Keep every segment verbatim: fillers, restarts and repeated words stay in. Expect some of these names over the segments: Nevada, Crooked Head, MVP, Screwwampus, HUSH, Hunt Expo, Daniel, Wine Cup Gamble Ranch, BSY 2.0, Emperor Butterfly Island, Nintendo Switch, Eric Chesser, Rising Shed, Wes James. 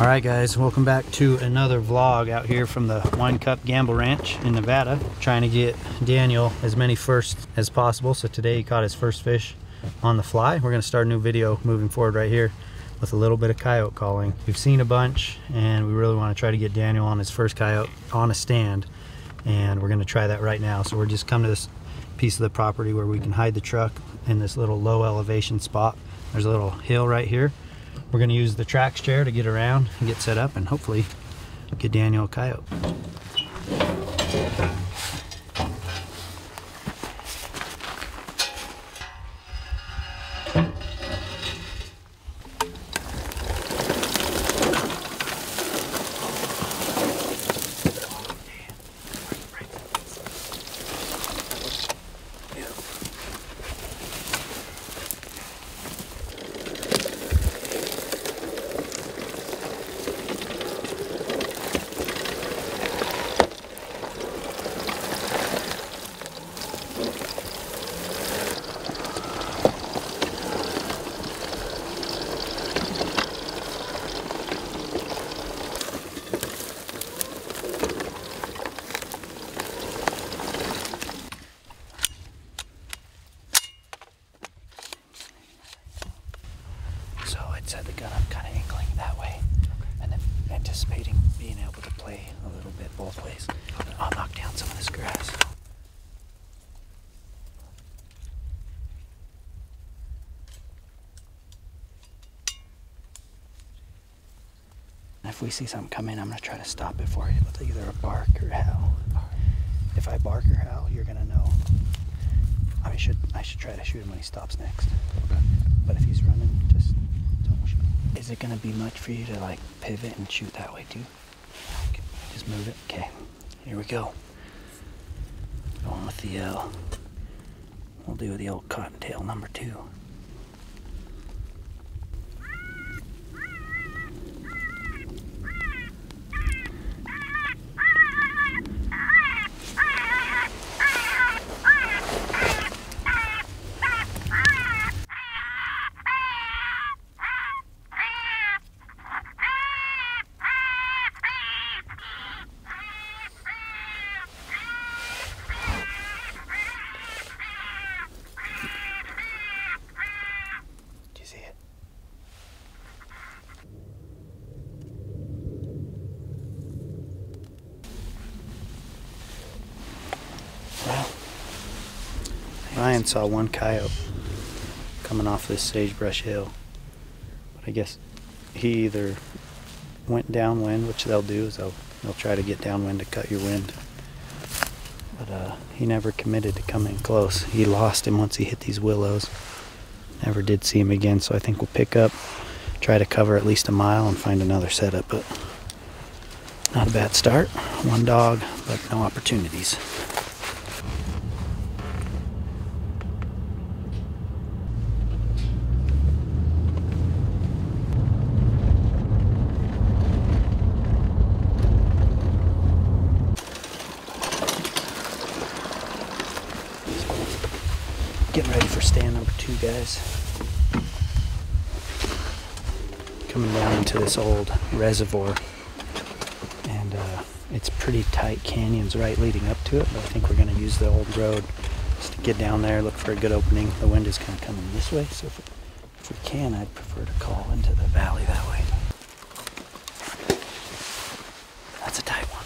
All right guys, welcome back to another vlog out here from the Wine Cup Gamble Ranch in Nevada. Trying to get Daniel as many firsts as possible. So today he caught his first fish on the fly. We're gonna start a new video moving forward right here with a little bit of coyote calling. We've seen a bunch and we really wanna try to get Daniel on his first coyote on a stand. And we're gonna try that right now. So we're just coming to this piece of the property where we can hide the truck in this little low elevation spot. There's a little hill right here. We're going to use the tracks chair to get around and get set up and hopefully get Daniel a coyote. Had the gun up kind of angling that way, and then anticipating being able to play a little bit both ways. I'll knock down some of this grass. And if we see something come in, I'm going to try to stop it for you with either a bark or howl. If I bark or howl, you're going to know. I should, I should try to shoot him when he stops next. Okay. But if he's running, just... Is it going to be much for you to like pivot and shoot that way too? Okay, just move it. Okay, here we go. Going with the, uh, we'll do the old cottontail number two. Ryan saw one coyote coming off this sagebrush hill, but I guess he either went downwind, which they'll do, is they'll, they'll try to get downwind to cut your wind, but uh, he never committed to coming close. He lost him once he hit these willows. Never did see him again, so I think we'll pick up, try to cover at least a mile and find another setup, but not a bad start. One dog, but no opportunities. Getting ready for stand number two, guys. Coming down into this old reservoir, and uh, it's pretty tight canyons right leading up to it, but I think we're going to use the old road just to get down there, look for a good opening. The wind is kind of coming this way, so if, if we can, I'd prefer to call into the valley that way. That's a tight one.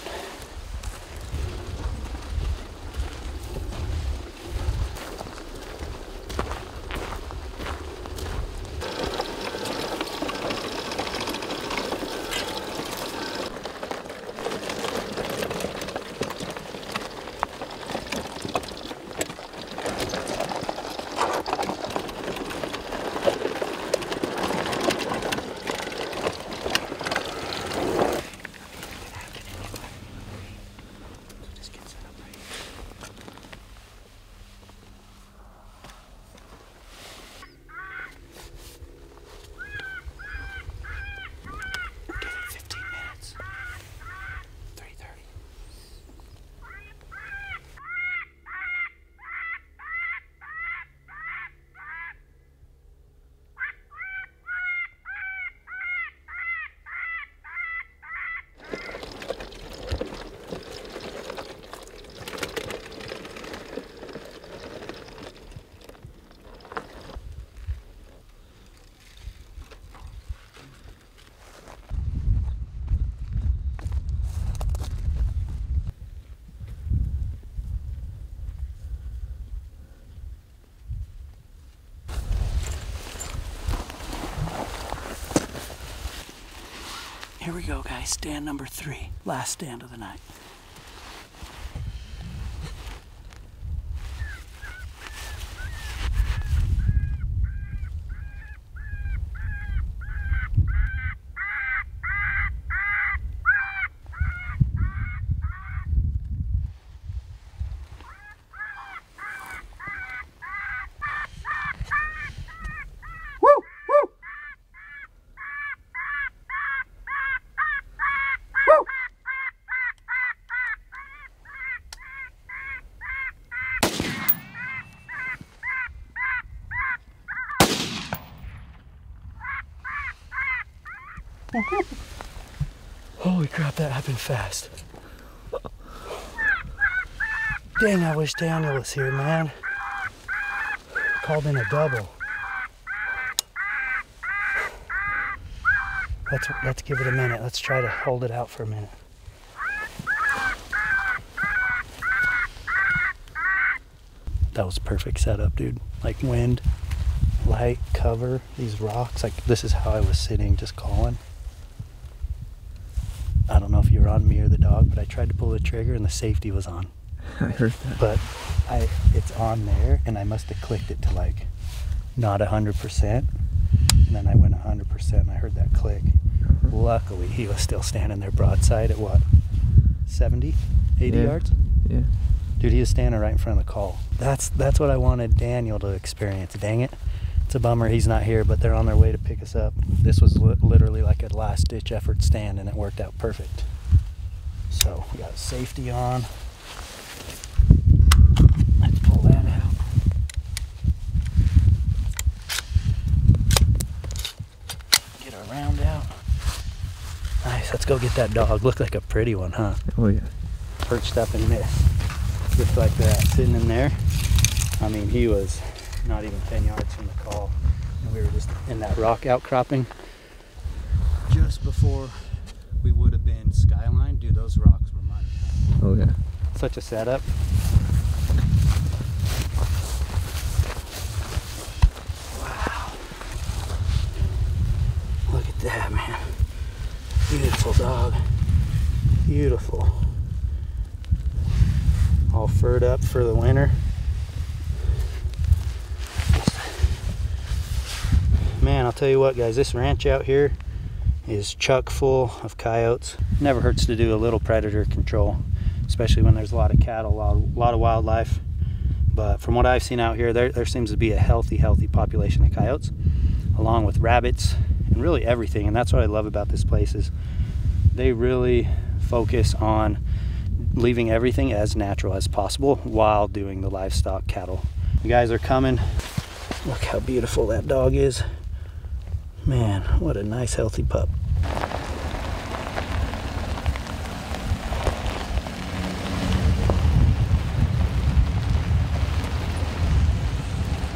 Here we go, guys. Stand number three. Last stand of the night. Holy crap, that happened fast. Dang, I wish Daniel was here, man. Called in a double. Let's, let's give it a minute. Let's try to hold it out for a minute. That was a perfect setup, dude. Like wind, light, cover, these rocks. Like this is how I was sitting, just calling. I don't know if you were on me or the dog, but I tried to pull the trigger and the safety was on. I heard that. But I, it's on there, and I must have clicked it to like not one hundred percent. And then I went one hundred percent and I heard that click. Uh-huh. Luckily, he was still standing there broadside at what? seventy, eighty yeah. yards? Yeah. Dude, he was standing right in front of the call. That's, that's what I wanted Daniel to experience. Dang it. It's a bummer he's not here, but they're on their way to pick us up. This was li literally like a last-ditch effort stand, and it worked out perfect. So we got safety on. Let's pull that out. Get our round out. Nice. Let's go get that dog. Looked like a pretty one, huh? Oh yeah. Perched up in this, just like that, sitting in there. I mean, he was not even ten yards from the call, and we were just in that rock outcropping just before we would have been skyline. Dude, those rocks were mine. Oh yeah, such a setup. Wow, look at that, man. Beautiful dog, beautiful, all furred up for the winter. Man, I'll tell you what, guys, this ranch out here is chock full of coyotes. Never hurts to do a little predator control, especially when there's a lot of cattle, a lot of, lot of wildlife. But from what I've seen out here, there, there seems to be a healthy, healthy population of coyotes, along with rabbits and really everything. And that's what I love about this place is they really focus on leaving everything as natural as possible while doing the livestock cattle. You guys are coming. Look how beautiful that dog is. Man, what a nice healthy pup.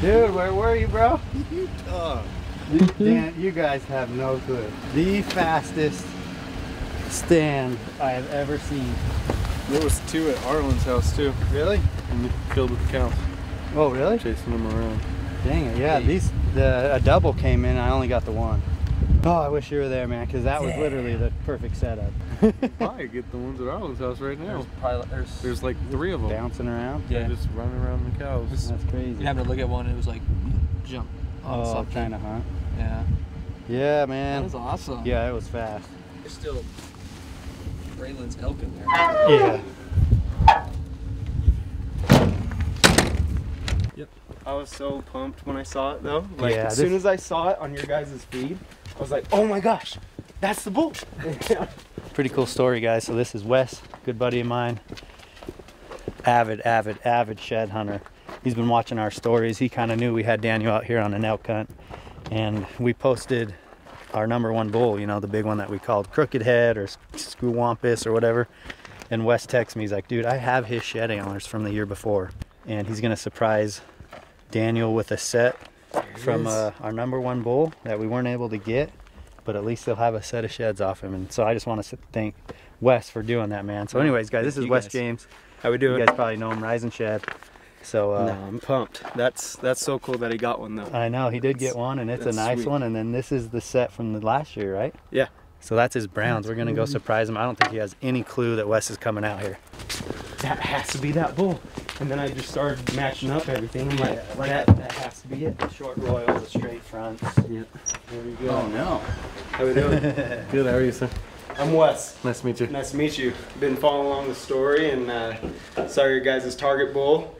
Dude, where were you, bro? Utah. You, Dan, you guys have no clue. The fastest stand I have ever seen. There was two at Arlen's house too. Really? And filled with cows. Oh, really? Chasing them around. Dang it, yeah, these, the, a double came in, I only got the one. Oh, I wish you were there, man, because that was yeah. literally the perfect setup. You can probably get the ones at Arlen's house right now. There's, probably, there's, there's like three of them. Bouncing around? Yeah. They're just running around the cows. That's, That's crazy. You happened to look at one and it was like, jump. On oh, kind of, huh? Yeah. Yeah, man. That was awesome. Yeah, it was fast. There's still Raylan's elk in there. Yeah. I was so pumped when I saw it though. Like yeah, as soon as I saw it on your guys' feed, I was like, oh my gosh, that's the bull. Pretty cool story, guys. So this is Wes, good buddy of mine. Avid, avid, avid shed hunter. He's been watching our stories. He kind of knew we had Daniel out here on an elk hunt. And we posted our number one bull, you know, the big one that we called Crooked Head or Screwwampus or whatever. And Wes texts me, he's like, dude, I have his shed antlers from the year before. And he's gonna surprise Daniel with a set from uh, our number one bull that we weren't able to get, but at least they'll have a set of sheds off him. And so I just want to thank Wes for doing that, man. So anyways, guys, this is Wes James. How we doing? You guys probably know him, Rising Shed. So uh, no, I'm pumped. That's that's so cool that he got one though. I know he did get one, and it's a nice one. And then this is the set from the last year, right? Yeah. So that's his browns. That's We're gonna cool. go surprise him. I don't think he has any clue that Wes is coming out here. That has to be that bull. And then I just started matching up everything. I'm like, yeah, like that, that has to be it. Short royals, the straight fronts. Yep. There we go. Oh no. How we doing? Good, how are you, sir? I'm Wes. Nice to meet you. Nice to meet you. Been following along the story and uh, saw your guys' target bull.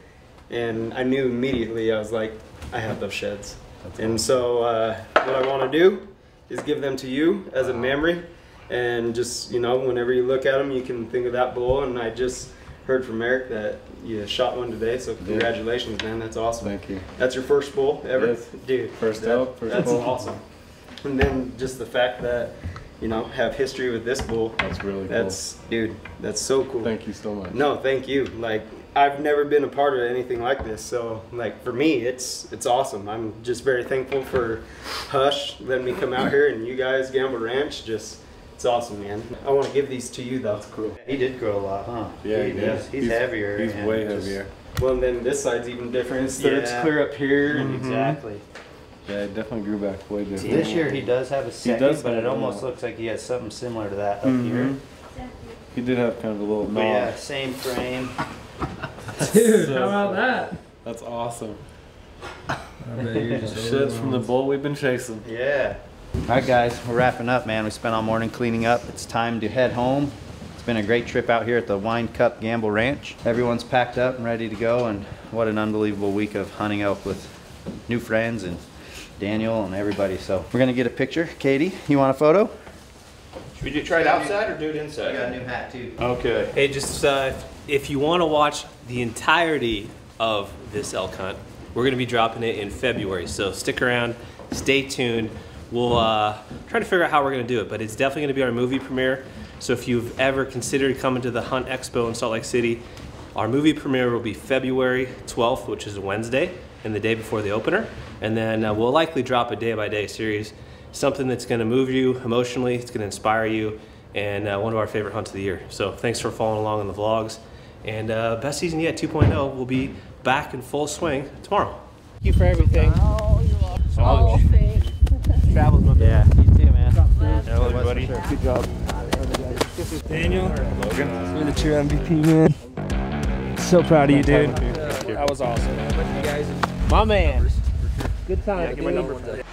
And I knew immediately, I was like, I have those sheds. That's and cool. so uh, what I want to do is give them to you as a memory. And just, you know, whenever you look at them, you can think of that bull. And I just heard from Eric that you shot one today, so congratulations, man. That's awesome. Thank you. That's your first bull ever? Yes. Dude. First that, out, first That's bull. awesome. And then just the fact that, you know, have history with this bull. That's really cool. That's, dude, that's so cool. Thank you so much. No, thank you. Like, I've never been a part of anything like this, so like for me, it's it's awesome. I'm just very thankful for Hush letting me come out here, and you guys, Gamble Ranch, just it's awesome, man. I want to give these to you though. That's cool. He did grow a lot, huh? Yeah, he, he did. He's, he's heavier. He's way just, heavier. Well, and then this side's even different. His third's yeah. clear up here. Mm-hmm. Exactly. Yeah, it definitely grew back way different. This year he does have a second, does, but it almost looks like he has something similar to that up mm-hmm. here. He did have kind of a little knob. Yeah, same frame. Dude, so, how about that? That's awesome. Sheds from the bull we've been chasing. Yeah. Alright guys, we're wrapping up, man. We spent all morning cleaning up. It's time to head home. It's been a great trip out here at the Wine Cup Gamble Ranch. Everyone's packed up and ready to go, and what an unbelievable week of hunting elk with new friends and Daniel and everybody. So we're gonna get a picture. Katie, you want a photo? Should we try it outside or do it inside? I got a new hat too. Okay. Hey, just uh, if you want to watch the entirety of this elk hunt, we're going to be dropping it in February. So stick around, stay tuned. We'll uh, try to figure out how we're going to do it, but it's definitely going to be our movie premiere. So if you've ever considered coming to the Hunt Expo in Salt Lake City, our movie premiere will be February twelfth, which is a Wednesday, and the day before the opener. And then uh, we'll likely drop a day-by-day series. Something that's going to move you emotionally, it's going to inspire you, and uh, one of our favorite hunts of the year. So thanks for following along on the vlogs, and uh, Best Season Yet two point oh will be back in full swing tomorrow. Thank you for everything. Oh, you are so oh, you. Travel's my yeah, you too, man. Hello, everybody. Sure. Good job. This is Daniel. Logan. You're the true M V P, man. So proud of you, dude. That was awesome. Man. My man. Good time. Yeah, get my number for that.